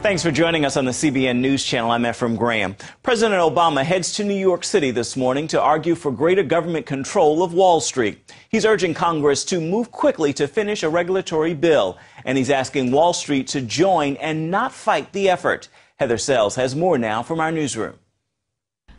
Thanks for joining us on the CBN News Channel. I'm Efrem Graham. President Obama heads to New York City this morning to argue for greater government control of Wall Street. He's urging Congress to move quickly to finish a regulatory bill, and he's asking Wall Street to join and not fight the effort. Heather Sells has more now from our newsroom.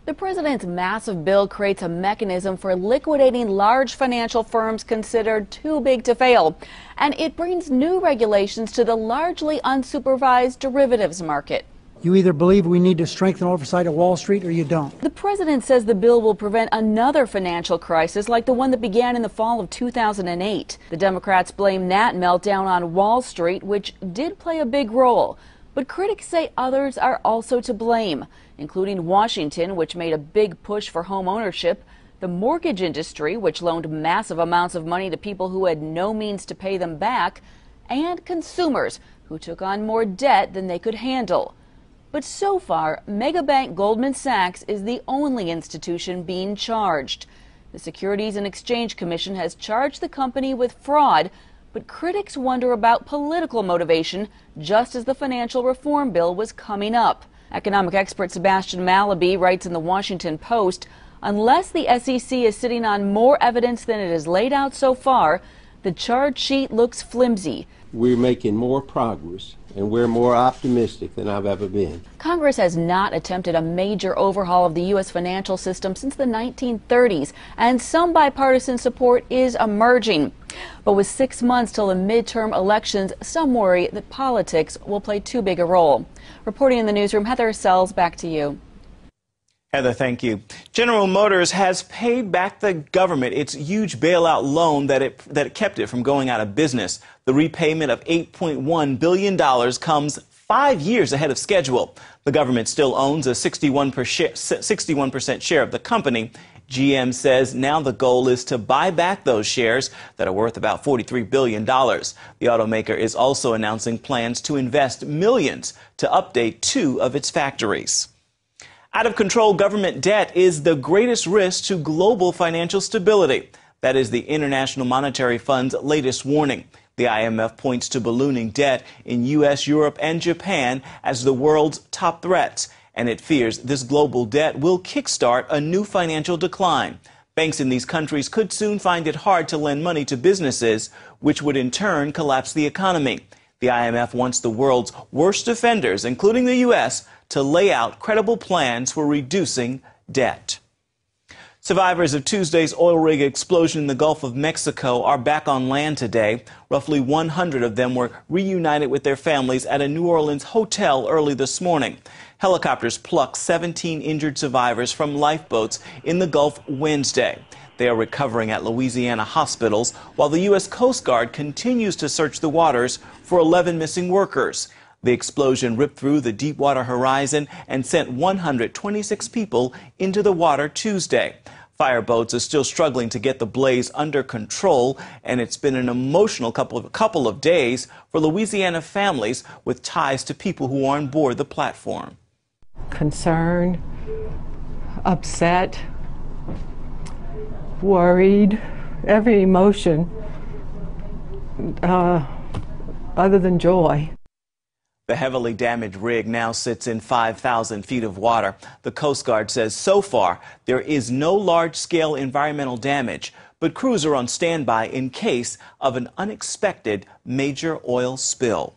The president's massive bill creates a mechanism for liquidating large financial firms considered too big to fail, and it brings new regulations to the largely unsupervised derivatives market. You either believe we need to strengthen oversight of Wall Street or you don't. The president says the bill will prevent another financial crisis like the one that began in the fall of 2008. The Democrats blame that meltdown on Wall Street, which did play a big role. But critics say others are also to blame, including Washington, which made a big push for home ownership, the mortgage industry, which loaned massive amounts of money to people who had no means to pay them back, and consumers, who took on more debt than they could handle. But so far, megabank Goldman Sachs is the only institution being charged. The Securities and Exchange Commission has charged the company with fraud, but critics wonder about political motivation just as the financial reform bill was coming up. Economic expert Sebastian Malaby writes in the Washington Post, unless the SEC is sitting on more evidence than it has laid out so far, the charge sheet looks flimsy. We're making more progress, and we're more optimistic than I've ever been. Congress has not attempted a major overhaul of the U.S. financial system since the 1930s, and some bipartisan support is emerging. But with 6 months till the midterm elections, some worry that politics will play too big a role. Reporting in the newsroom, Heather Sells, back to you. Heather, thank you. General Motors has paid back the government its huge bailout loan that kept it from going out of business. The repayment of $8.1 billion comes 5 years ahead of schedule. The government still owns a 61% share of the company. GM says now the goal is to buy back those shares that are worth about $43 billion. The automaker is also announcing plans to invest millions to update 2 of its factories. Out-of-control government debt is the greatest risk to global financial stability. That is the International Monetary Fund's latest warning. The IMF points to ballooning debt in U.S., Europe, and Japan as the world's top threats, and it fears this global debt will kickstart a new financial decline. Banks in these countries could soon find it hard to lend money to businesses, which would in turn collapse the economy. The IMF wants the world's worst offenders, including the U.S., to lay out credible plans for reducing debt. Survivors of Tuesday's oil rig explosion in the Gulf of Mexico are back on land today. Roughly 100 of them were reunited with their families at a New Orleans hotel early this morning. Helicopters plucked 17 injured survivors from lifeboats in the Gulf Wednesday. They are recovering at Louisiana hospitals, while the U.S. Coast Guard continues to search the waters for 11 missing workers. The explosion ripped through the Deepwater Horizon and sent 126 people into the water Tuesday. Fireboats are still struggling to get the blaze under control, and it's been an emotional couple of days for Louisiana families with ties to people who are on board the platform. Concerned, upset, worried, every emotion other than joy. The heavily damaged rig now sits in 5,000 feet of water. The Coast Guard says so far there is no large-scale environmental damage, but crews are on standby in case of an unexpected major oil spill.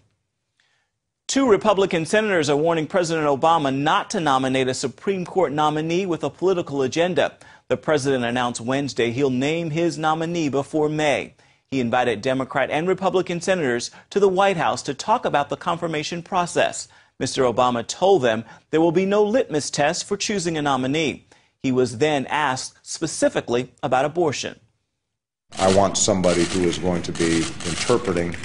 2 Republican senators are warning President Obama not to nominate a Supreme Court nominee with a political agenda. The president announced Wednesday he'll name his nominee before May. He invited Democrat and Republican senators to the White House to talk about the confirmation process. Mr. Obama told them there will be no litmus test for choosing a nominee. He was then asked specifically about abortion. I want somebody who is going to be interpreting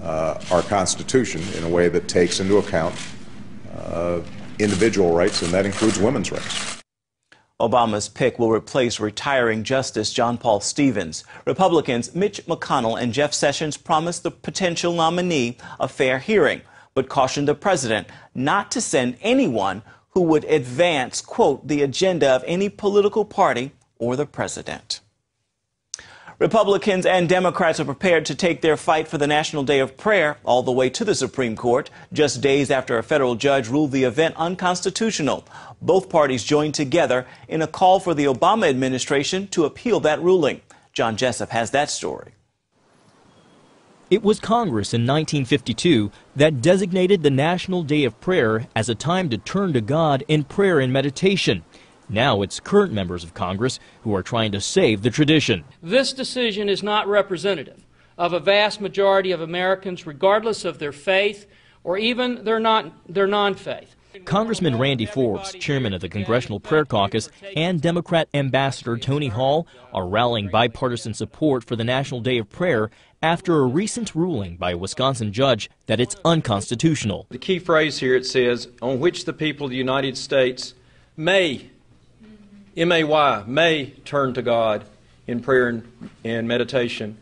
our Constitution in a way that takes into account individual rights, and that includes women's rights. Obama's pick will replace retiring Justice John Paul Stevens. Republicans Mitch McConnell and Jeff Sessions promised the potential nominee a fair hearing, but cautioned the president not to send anyone who would advance, quote, the agenda of any political party or the president. Republicans and Democrats are prepared to take their fight for the National Day of Prayer all the way to the Supreme Court, just days after a federal judge ruled the event unconstitutional. Both parties joined together in a call for the Obama administration to appeal that ruling. John Jessup has that story. It was Congress in 1952 that designated the National Day of Prayer as a time to turn to God in prayer and meditation. Now it's current members of Congress who are trying to save the tradition. This decision is not representative of a vast majority of Americans, regardless of their faith or even their non-faith. Congressman Randy Forbes, chairman of the Congressional Prayer Caucus, and Democrat Ambassador Tony Hall are rallying bipartisan support for the National Day of Prayer after a recent ruling by a Wisconsin judge that it's unconstitutional. The key phrase here, it says, on which the people of the United States may may turn to God in prayer and meditation.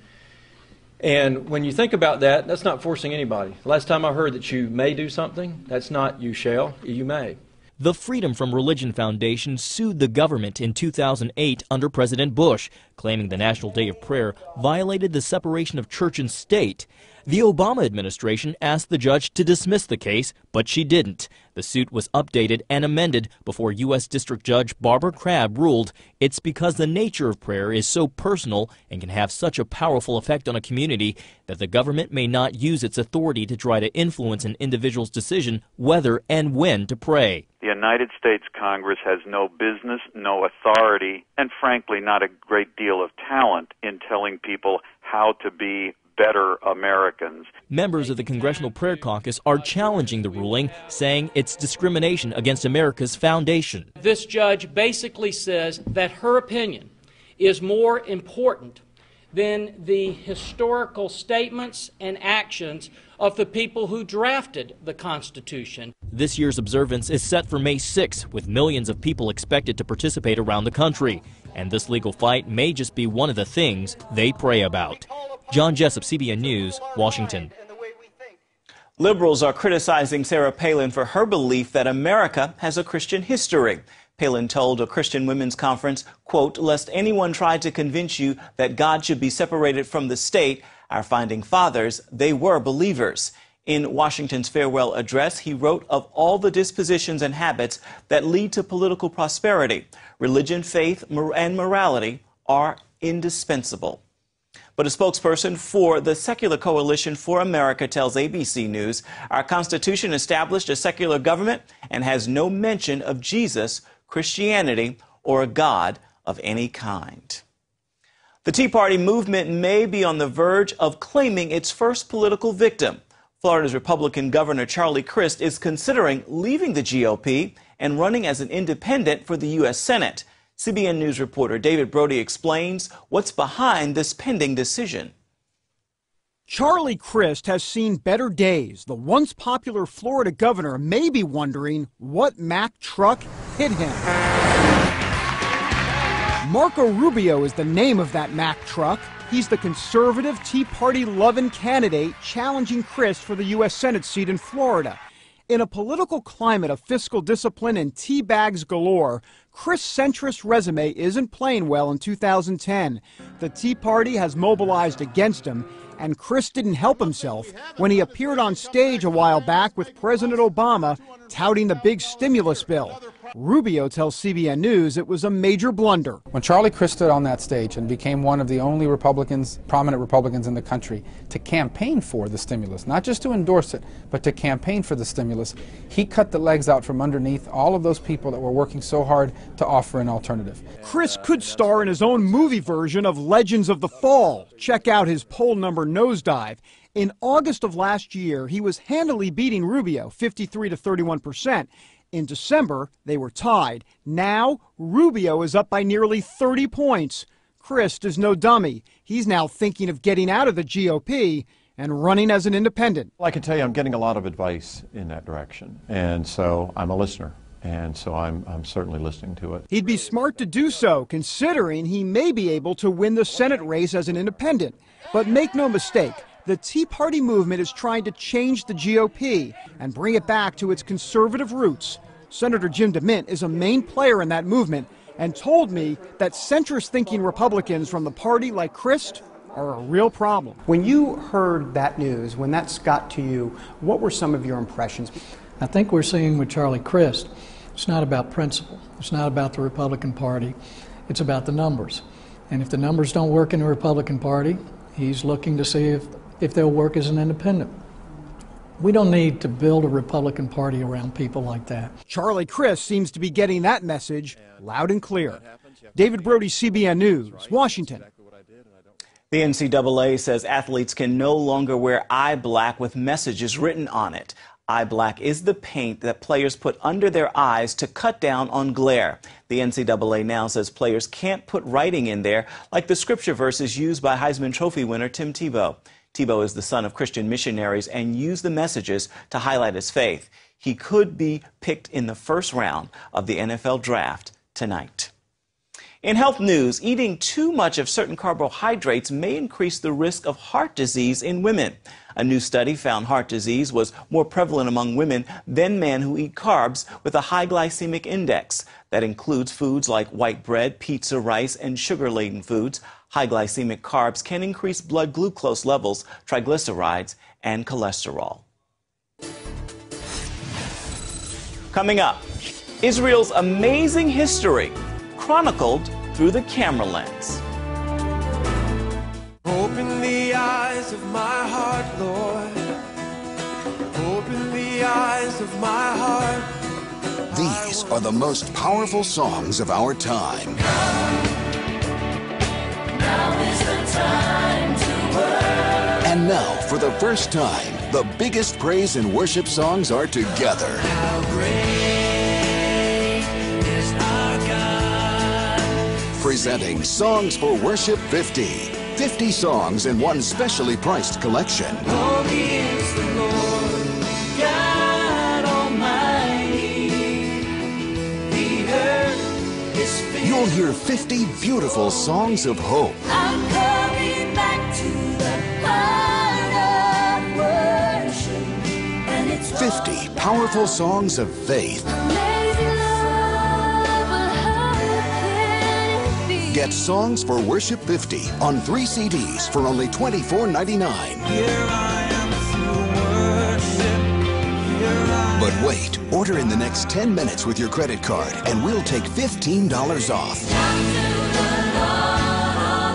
And when you think about that, that's not forcing anybody. Last time I heard that you may do something, that's not you shall, you may. The Freedom from Religion Foundation sued the government in 2008 under President Bush, claiming the National Day of Prayer violated the separation of church and state. The Obama administration asked the judge to dismiss the case, but she didn't. The suit was updated and amended before U.S. District Judge Barbara Crabb ruled it's because the nature of prayer is so personal and can have such a powerful effect on a community that the government may not use its authority to try to influence an individual's decision whether and when to pray. The United States Congress has no business, no authority, and frankly not a great deal of talent in telling people how to be better Americans. Members of the Congressional Prayer Caucus are challenging the ruling, saying it's discrimination against America's foundation. This judge basically says that her opinion is more important than the historical statements and actions of the people who drafted the Constitution. This year's observance is set for May 6, with millions of people expected to participate around the country. And this legal fight may just be one of the things they pray about. John Jessup, CBN News, Washington. Liberals are criticizing Sarah Palin for her belief that America has a Christian history. Palin told a Christian women's conference, quote, "Lest anyone try to convince you that God should be separated from the state, our founding fathers, they were believers." In Washington's farewell address, he wrote of all the dispositions and habits that lead to political prosperity. Religion, faith, and morality are indispensable. But a spokesperson for the Secular Coalition for America tells ABC News, our Constitution established a secular government and has no mention of Jesus, Christianity, or a God of any kind. The Tea Party movement may be on the verge of claiming its first political victim. Florida's Republican Governor Charlie Crist is considering leaving the GOP and running as an independent for the U.S. Senate. CBN News reporter David Brody explains what's behind this pending decision. Charlie Crist has seen better days. The once popular Florida governor may be wondering what Mack truck hit him. Marco Rubio is the name of that Mack truck. He's the conservative, Tea Party-loving candidate challenging Crist for the U.S. Senate seat in Florida. In a political climate of fiscal discipline and tea bags galore, Crist's centrist resume isn't playing well in 2010. The Tea Party has mobilized against him, and Crist didn't help himself when he appeared on stage a while back with President Obama touting the big stimulus bill. Rubio tells CBN News it was a major blunder. When Charlie Crist stood on that stage and became one of the only Republicans, prominent Republicans in the country, to campaign for the stimulus, not just to endorse it, but to campaign for the stimulus, he cut the legs out from underneath all of those people that were working so hard to offer an alternative. Crist could star in his own movie version of Legends of the Fall. Check out his poll number nosedive. In August of last year, he was handily beating Rubio, 53% to 31%. In December, they were tied. Now, Rubio is up by nearly 30 points. Crist is no dummy. He's now thinking of getting out of the GOP and running as an independent. I can tell you I'm getting a lot of advice in that direction, and so I'm a listener, and so I'm certainly listening to it. He'd be smart to do so, considering he may be able to win the Senate race as an independent. But make no mistake, the Tea Party movement is trying to change the GOP and bring it back to its conservative roots. Senator Jim DeMint is a main player in that movement, and told me that centrist-thinking Republicans from the party like Crist are a real problem. When you heard that news, when that got to you, what were some of your impressions? I think we're seeing with Charlie Crist, it's not about principle. It's not about the Republican Party. It's about the numbers. And if the numbers don't work in the Republican Party, he's looking to see if they'll work as an independent. We don't need to build a Republican Party around people like that. Charlie Crist seems to be getting that message loud and clear. David Brody, CBN News, Washington. The NCAA says athletes can no longer wear "I Black" with messages written on it. Eye black is the paint that players put under their eyes to cut down on glare. The NCAA now says players can't put writing in there like the scripture verses used by Heisman Trophy winner Tim Tebow. Tebow is the son of Christian missionaries and used the messages to highlight his faith. He could be picked in the first round of the NFL draft tonight. In health news, eating too much of certain carbohydrates may increase the risk of heart disease in women. A new study found heart disease was more prevalent among women than men who eat carbs with a high glycemic index. That includes foods like white bread, pizza, rice, and sugar-laden foods. High glycemic carbs can increase blood glucose levels, triglycerides, and cholesterol. Coming up, Israel's amazing history, chronicled through the camera lens. Open the eyes of my heart, Lord. Open the eyes of my heart. These are the most powerful songs of our time. Now is the time to worship. And now, for the first time, the biggest praise and worship songs are together. How great. Presenting Songs for Worship 50. 50 songs in one specially priced collection. Holy is the Lord, God Almighty. The earth is filled. You'll hear 50 beautiful songs of hope. I'm coming back to the heart of worship. And it's 50 powerful songs of faith. Get Songs for Worship 50 on 3 CDs for only $24.99. Here I am through worship. But wait, order in the next 10 minutes with your credit card and we'll take $15 off.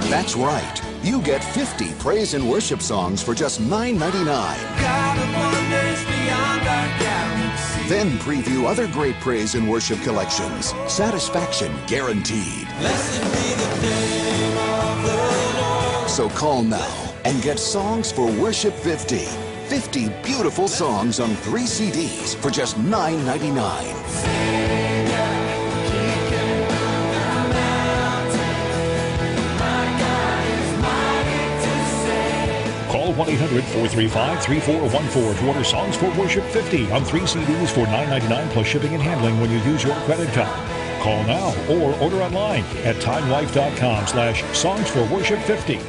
That's right. You get 50 praise and worship songs for just $9.99. God of wonders beyond our galaxy. Then preview other great praise and worship collections. Satisfaction guaranteed. Blessed be the name of the Lord. So call now and get Songs for Worship 50. 50 beautiful songs on 3 CDs for just $9.99. Call 1-800-435-3414 to order Songs for Worship 50 on 3 CDs for $9.99 plus shipping and handling when you use your credit card. Call now or order online at timelife.com/songsforworship50.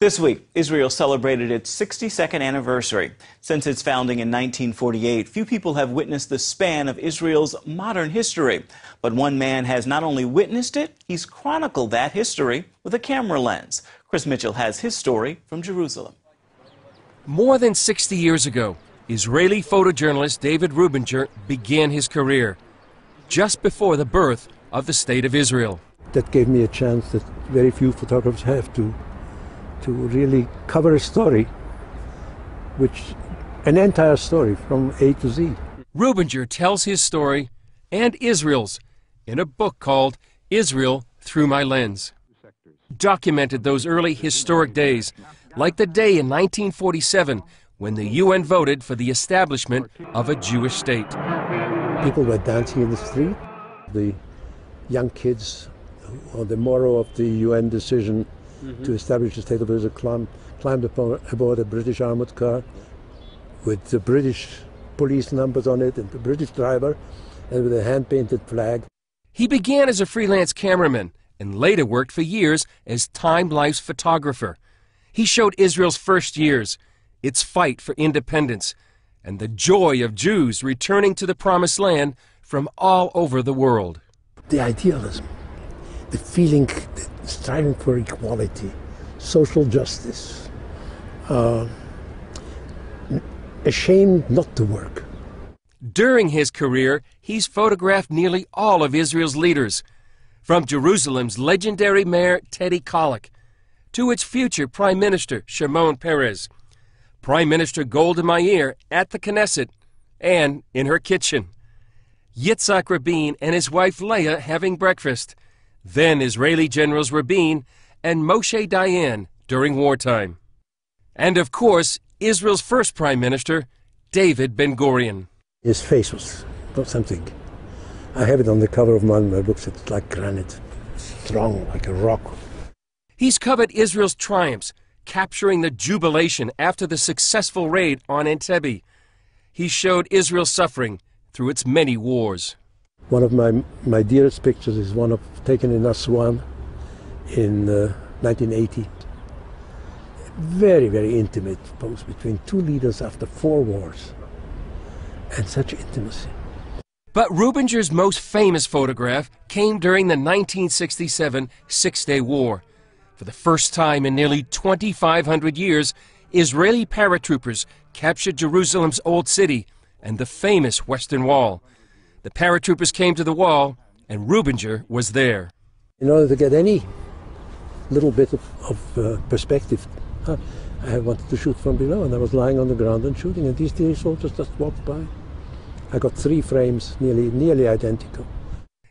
This week, Israel celebrated its 62nd anniversary. Since its founding in 1948, few people have witnessed the span of Israel's modern history. But one man has not only witnessed it, he's chronicled that history with a camera lens. Chris Mitchell has his story from Jerusalem. More than 60 years ago, Israeli photojournalist David Rubinger began his career, just before the birth of the State of Israel. That gave me a chance that very few photographers have to really cover a story, which an entire story from A to Z. Rubinger tells his story and Israel's in a book called Israel Through My Lens. Documented those early historic days, like the day in 1947 when the UN voted for the establishment of a Jewish state. People were dancing in the street. The young kids, on the morrow of the UN decision, to establish the State of Israel, climbed aboard a British armored car with the British police numbers on it and the British driver and with a hand-painted flag. He began as a freelance cameraman and later worked for years as Time Life's photographer. He showed Israel's first years, its fight for independence, and the joy of Jews returning to the Promised Land from all over the world. The idealism, the feeling, the striving for equality, social justice, ashamed not to work. During his career, he's photographed nearly all of Israel's leaders, from Jerusalem's legendary mayor Teddy Kollek to its future Prime Minister Shimon Peres, Prime Minister Golda Meir at the Knesset and in her kitchen, Yitzhak Rabin and his wife Leah having breakfast, then Israeli generals Rabin and Moshe Dayan during wartime. And of course, Israel's first Prime Minister, David Ben-Gurion. His face was something. I have it on the cover of my books. It's like granite, strong like a rock. He's covered Israel's triumphs, capturing the jubilation after the successful raid on Entebbe. He showed Israel's suffering through its many wars. One of my dearest pictures is one of taken in Aswan in 1980. Very, very intimate pose between two leaders after four wars, and such intimacy. But Rubinger's most famous photograph came during the 1967 Six-Day War. For the first time in nearly 2,500 years, Israeli paratroopers captured Jerusalem's Old City and the famous Western Wall. The paratroopers came to the wall, and Rubinger was there. In order to get any little bit of perspective, I wanted to shoot from below, and I was lying on the ground and shooting, and these three soldiers just walked by. I got three frames, nearly identical.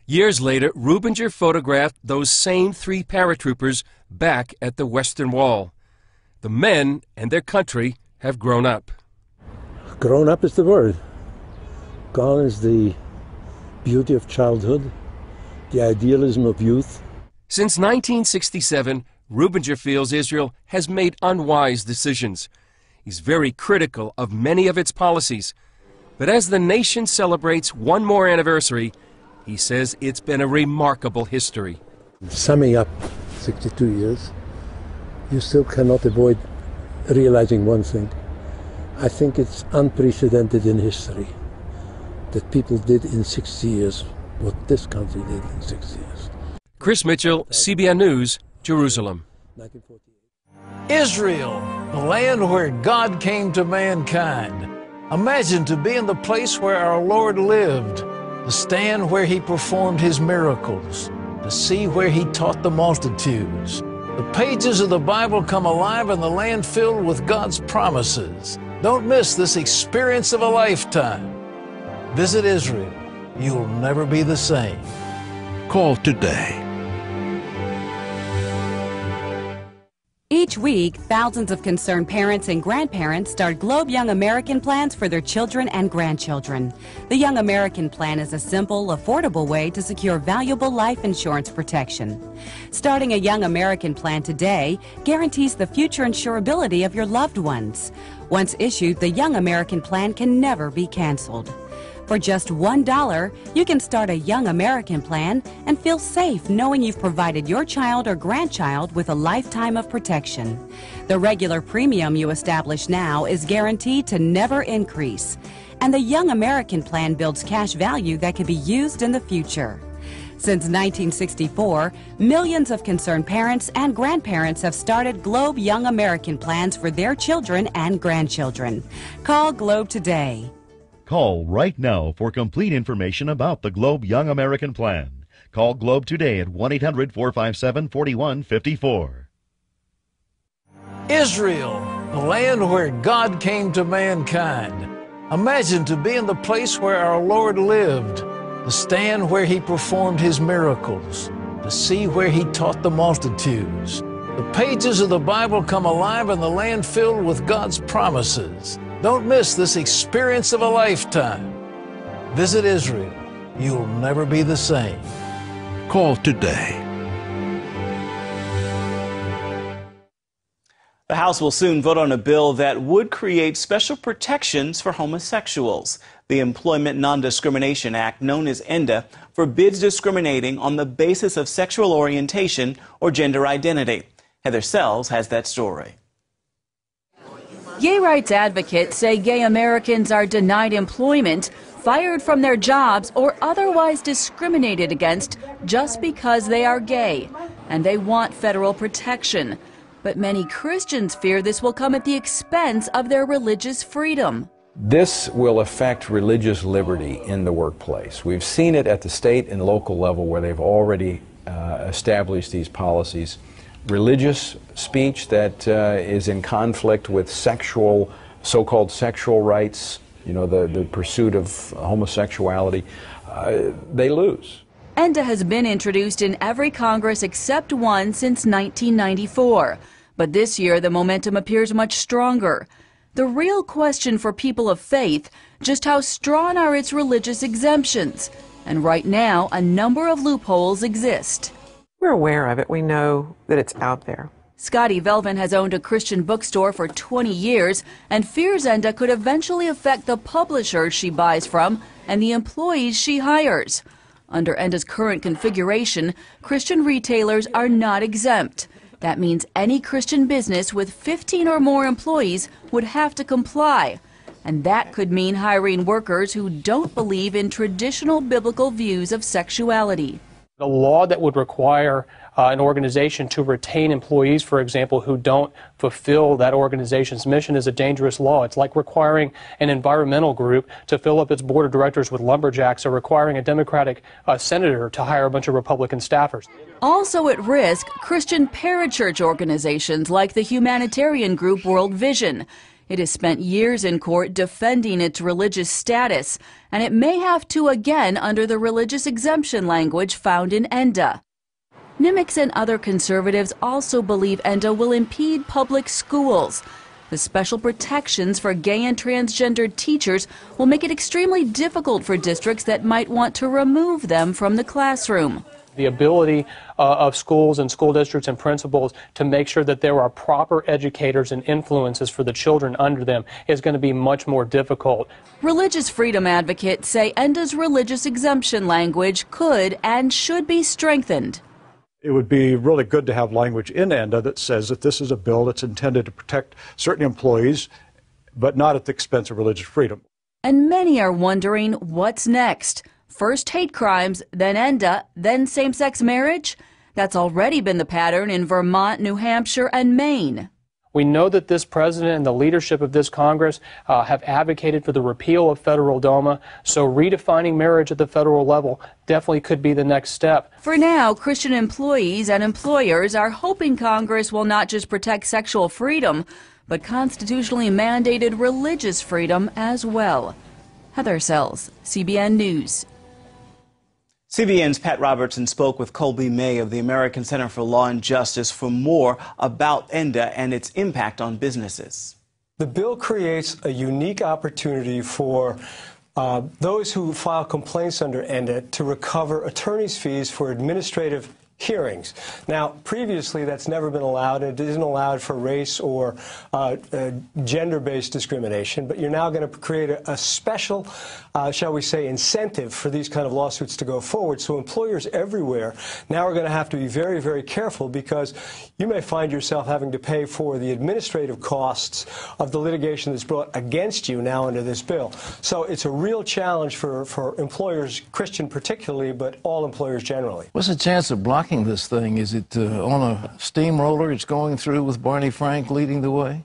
Years later, Rubinger photographed those same three paratroopers back at the Western Wall. The men and their country have grown up. Grown up is the word. Gone is the beauty of childhood, the idealism of youth. Since 1967, Rubinger feels Israel has made unwise decisions. He's very critical of many of its policies. But as the nation celebrates one more anniversary, he says it's been a remarkable history. Summing up 62 years, you still cannot avoid realizing one thing. I think it's unprecedented in history that people did in 60 years what this country did in 60 years. Chris Mitchell, CBN News, Jerusalem. Israel, the land where God came to mankind. Imagine to be in the place where our Lord lived, to stand where he performed his miracles, to see where he taught the multitudes. The pages of the Bible come alive in the land filled with God's promises. Don't miss this experience of a lifetime. Visit Israel. You'll never be the same. Call today. Each week, thousands of concerned parents and grandparents start GLOBE Young American plans for their children and grandchildren. The Young American plan is a simple, affordable way to secure valuable life insurance protection. Starting a Young American plan today guarantees the future insurability of your loved ones. Once issued, the Young American plan can never be canceled. For just $1, you can start a Young American plan and feel safe knowing you've provided your child or grandchild with a lifetime of protection. The regular premium you establish now is guaranteed to never increase, and the Young American plan builds cash value that can be used in the future. Since 1964, millions of concerned parents and grandparents have started GLOBE Young American plans for their children and grandchildren. Call GLOBE today. Call right now for complete information about the GLOBE Young American Plan. Call GLOBE today at 1-800-457-4154. Israel, the land where God came to mankind. Imagine to be in the place where our Lord lived, to stand where he performed his miracles, to see where he taught the multitudes. The pages of the Bible come alive in the land filled with God's promises. Don't miss this experience of a lifetime. Visit Israel. You'll never be the same. Call today. The House will soon vote on a bill that would create special protections for homosexuals. The Employment Non-Discrimination Act, known as ENDA, forbids discriminating on the basis of sexual orientation or gender identity. Heather Sells has that story. Gay rights advocates say gay Americans are denied employment fired from their jobs or otherwise discriminated against just because they are gay, and they want federal protection. But many Christians fear this will come at the expense of their religious freedom. This will affect religious liberty in the workplace. We've seen it at the state and local level where they've already established these policies. Religious speech that is in conflict with sexual, so-called sexual rights, you know, the pursuit of homosexuality, they lose. ENDA has been introduced in every Congress except one since 1994. But this year, the momentum appears much stronger. The real question for people of faith, just how strong are its religious exemptions? And right now, a number of loopholes exist. We're aware of it. We know that it's out there. Scotty Velvin has owned a Christian bookstore for 20 years and fears ENDA could eventually affect the publishers she buys from and the employees she hires. Under ENDA's current configuration, Christian retailers are not exempt. That means any Christian business with 15 or more employees would have to comply. And that could mean hiring workers who don't believe in traditional biblical views of sexuality. The law that would require an organization to retain employees, for example, who don't fulfill that organization's mission is a dangerous law. It's like requiring an environmental group to fill up its board of directors with lumberjacks or requiring a Democratic senator to hire a bunch of Republican staffers. Also at risk, Christian parachurch organizations like the humanitarian group World Vision. It has spent years in court defending its religious status, and it may have to again under the religious exemption language found in ENDA. NMICS and other conservatives also believe ENDA will impede public schools. The special protections for gay and transgender teachers will make it extremely difficult for districts that might want to remove them from the classroom. The ability of schools and school districts and principals to make sure that there are proper educators and influences for the children under them is going to be much more difficult. Religious freedom advocates say ENDA's religious exemption language could and should be strengthened. It would be really good to have language in ENDA that says that this is a bill that's intended to protect certain employees, but not at the expense of religious freedom. And many are wondering what's next. First hate crimes, then ENDA, then same-sex marriage? That's already been the pattern in Vermont, New Hampshire, and Maine. We know that this president and the leadership of this Congress have advocated for the repeal of federal DOMA, so redefining marriage at the federal level definitely could be the next step. For now, Christian employees and employers are hoping Congress will not just protect sexual freedom, but constitutionally mandated religious freedom as well. Heather Sells, CBN News. CBN's Pat Robertson spoke with Colby May of the American Center for Law and Justice for more about ENDA and its impact on businesses. The bill creates a unique opportunity for those who file complaints under ENDA to recover attorney's fees for administrative hearings. Now, previously, that's never been allowed. It isn't allowed for race or gender-based discrimination, but you're now going to create a special, shall we say, incentive for these kind of lawsuits to go forward. So employers everywhere now are going to have to be very, very careful, because you may find yourself having to pay for the administrative costs of the litigation that's brought against you now under this bill. So it's a real challenge for employers, Christian particularly, but all employers generally. What's the chance of blocking this thing? Is it on a steamroller? It's going through with Barney Frank leading the way?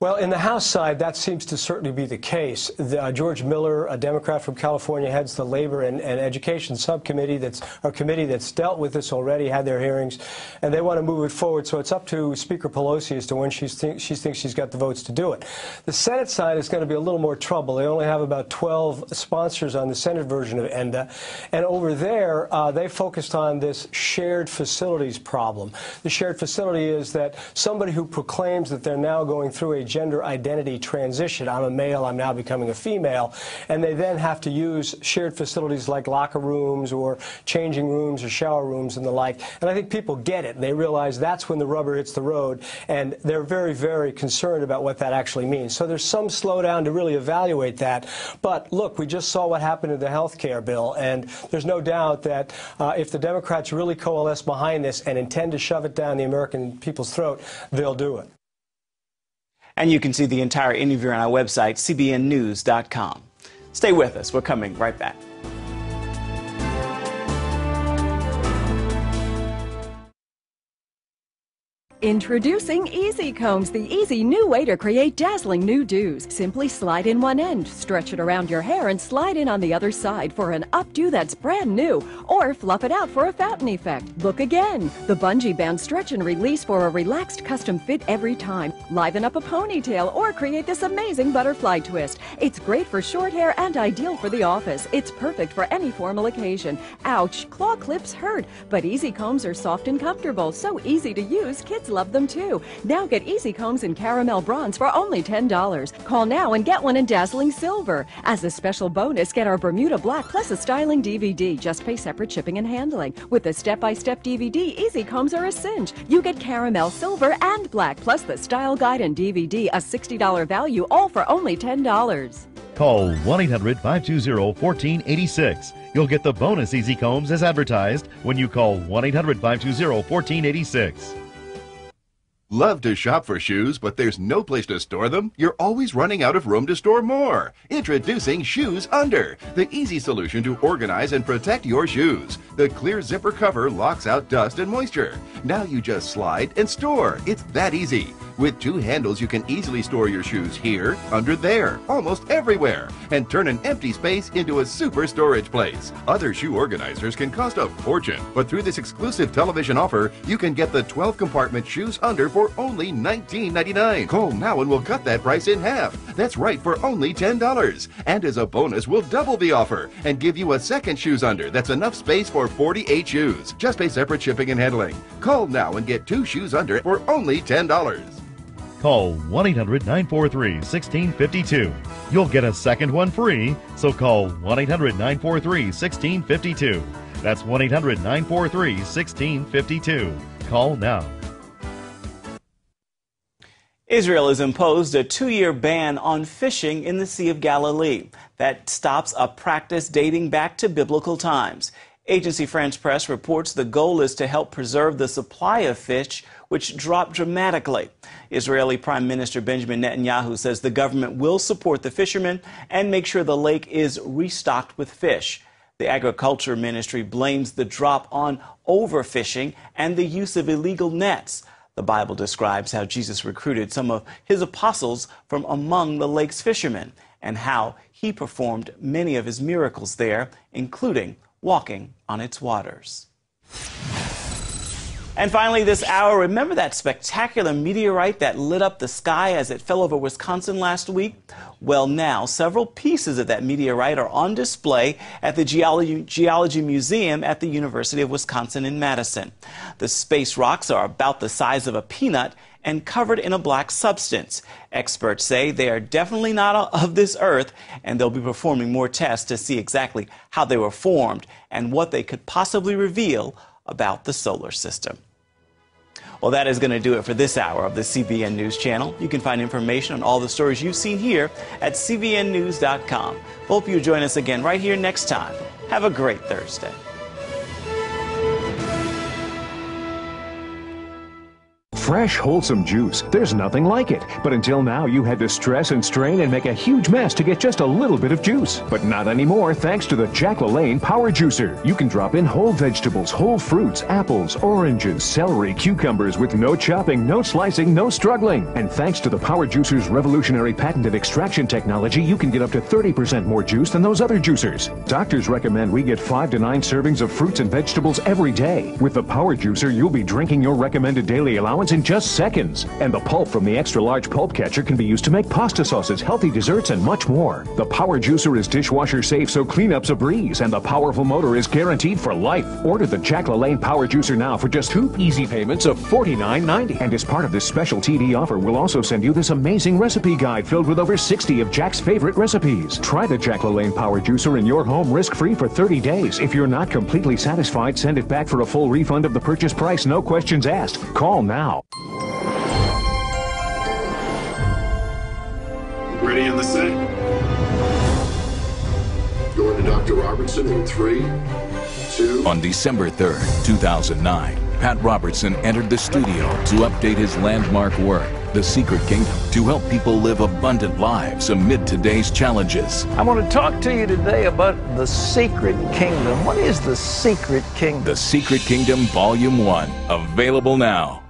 Well, in the House side, that seems to certainly be the case. George Miller, a Democrat from California, heads the Labor and Education Subcommittee, a committee that's dealt with this already, had their hearings, and they want to move it forward. So it's up to Speaker Pelosi as to when she thinks she's got the votes to do it. The Senate side is going to be a little more trouble. They only have about 12 sponsors on the Senate version of ENDA. And over there, they focused on this shared facilities problem. The shared facility is that somebody who proclaims that they're now going through a gender identity transition. I'm a male, I'm now becoming a female. And they then have to use shared facilities like locker rooms or changing rooms or shower rooms and the like. And I think people get it. They realize that's when the rubber hits the road. And they're very, very concerned about what that actually means. So there's some slowdown to really evaluate that. But look, we just saw what happened to the health care bill. And there's no doubt that if the Democrats really coalesce behind this and intend to shove it down the American people's throat, they'll do it. And you can see the entire interview on our website, cbnnews.com. Stay with us. We're coming right back. Introducing Easy Combs, the easy new way to create dazzling new dos. Simply slide in one end, stretch it around your hair, and slide in on the other side for an updo that's brand new, or fluff it out for a fountain effect. Look again. The bungee band stretch and release for a relaxed custom fit every time. Liven up a ponytail or create this amazing butterfly twist. It's great for short hair and ideal for the office. It's perfect for any formal occasion. Ouch, claw clips hurt, but Easy Combs are soft and comfortable, so easy to use, kids love them too. Now get Easy Combs in caramel bronze for only $10. Call now and get one in dazzling silver. As a special bonus, get our Bermuda Black plus a styling DVD. Just pay separate shipping and handling. With the step-by-step DVD, Easy Combs are a cinch. You get caramel, silver, and black, plus the style guide and DVD, a $60 value, all for only $10. Call 1-800-520-1486. You'll get the bonus Easy Combs as advertised when you call 1-800-520-1486. Love to shop for shoes, but there's no place to store them? You're always running out of room to store more. Introducing Shoes Under, the easy solution to organize and protect your shoes. The clear zipper cover locks out dust and moisture. Now you just slide and store. It's that easy. With two handles, you can easily store your shoes here, under there, almost everywhere, and turn an empty space into a super storage place. Other shoe organizers can cost a fortune, but through this exclusive television offer, you can get the 12-compartment Shoes Under for only $19.99. Call now and we'll cut that price in half. That's right, for only $10. And as a bonus, we'll double the offer and give you a second Shoes Under that's enough space for 48 shoes. Just pay separate shipping and handling. Call now and get two Shoes Under for only $10. Call 1-800-943-1652. You'll get a second one free, so call 1-800-943-1652. That's 1-800-943-1652. Call now. Israel has imposed a 2-year ban on fishing in the Sea of Galilee. That stops a practice dating back to biblical times. Agency France Press reports the goal is to help preserve the supply of fish, which dropped dramatically. Israeli Prime Minister Benjamin Netanyahu says the government will support the fishermen and make sure the lake is restocked with fish. The Agriculture Ministry blames the drop on overfishing and the use of illegal nets. The Bible describes how Jesus recruited some of his apostles from among the lake's fishermen and how he performed many of his miracles there, including walking on its waters. And finally this hour, remember that spectacular meteorite that lit up the sky as it fell over Wisconsin last week? Well, now several pieces of that meteorite are on display at the Geology Museum at the University of Wisconsin in Madison. The space rocks are about the size of a peanut and covered in a black substance. Experts say they are definitely not of this earth, and they'll be performing more tests to see exactly how they were formed and what they could possibly reveal about the solar system. Well, that is going to do it for this hour of the CBN News Channel. You can find information on all the stories you've seen here at cbnnews.com. Hope you join us again right here next time. Have a great Thursday. Fresh, wholesome juice. There's nothing like it. But until now, you had to stress and strain and make a huge mess to get just a little bit of juice. But not anymore, thanks to the Jack LaLanne Power Juicer. You can drop in whole vegetables, whole fruits, apples, oranges, celery, cucumbers with no chopping, no slicing, no struggling. And thanks to the Power Juicer's revolutionary patented extraction technology, you can get up to 30% more juice than those other juicers. Doctors recommend we get 5 to 9 servings of fruits and vegetables every day. With the Power Juicer, you'll be drinking your recommended daily allowance in just seconds. And the pulp from the extra large pulp catcher can be used to make pasta sauces, healthy desserts, and much more. The Power Juicer is dishwasher safe, so cleanup's a breeze, and the powerful motor is guaranteed for life. Order the Jack LaLanne Power Juicer now for just 2 easy payments of $49.90. And as part of this special TD offer, we'll also send you this amazing recipe guide filled with over 60 of Jack's favorite recipes. Try the Jack LaLanne Power Juicer in your home risk-free for 30 days. If you're not completely satisfied, send it back for a full refund of the purchase price, no questions asked. Call now. Ready in the set. Going to Dr. Robertson in 3, 2. On December 3rd, 2009, Pat Robertson entered the studio to update his landmark work, the secret kingdom to help people live abundant lives amid today's challenges. I want to talk to you today about the secret kingdom. What is the secret kingdom? The Secret Kingdom Volume 1, available now.